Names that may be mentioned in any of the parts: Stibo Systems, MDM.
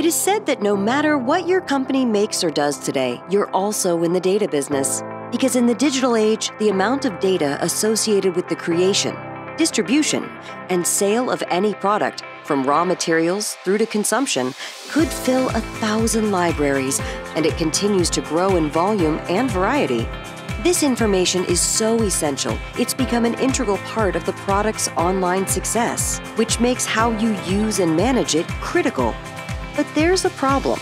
It is said that no matter what your company makes or does today, you're also in the data business. Because in the digital age, the amount of data associated with the creation, distribution, and sale of any product, from raw materials through to consumption, could fill 1,000 libraries, and it continues to grow in volume and variety. This information is so essential, it's become an integral part of the product's online success, which makes how you use and manage it critical. But there's a problem.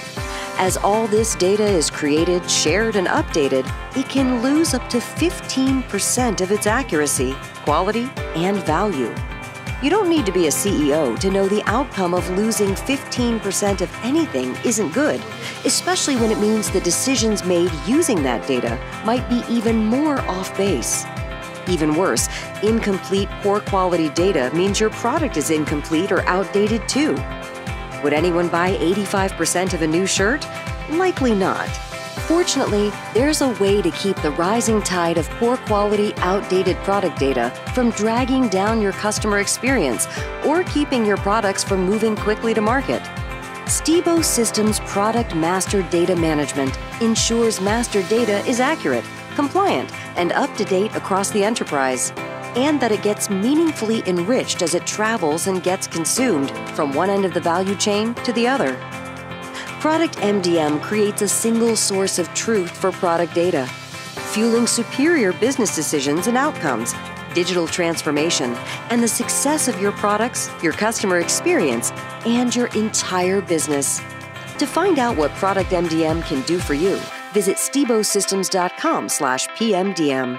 As all this data is created, shared, and updated, it can lose up to 15% of its accuracy, quality, and value. You don't need to be a CEO to know the outcome of losing 15% of anything isn't good, especially when it means the decisions made using that data might be even more off base. Even worse, incomplete, poor quality data means your product is incomplete or outdated too. Would anyone buy 85% of a new shirt? Likely not. Fortunately, there's a way to keep the rising tide of poor quality, outdated product data from dragging down your customer experience or keeping your products from moving quickly to market. Stibo Systems Product Master Data Management ensures master data is accurate, compliant, and up-to-date across the enterprise, and that it gets meaningfully enriched as it travels and gets consumed from one end of the value chain to the other. Product MDM creates a single source of truth for product data, fueling superior business decisions and outcomes, digital transformation, and the success of your products, your customer experience, and your entire business. To find out what Product MDM can do for you, visit stibosystems.com/pmdm.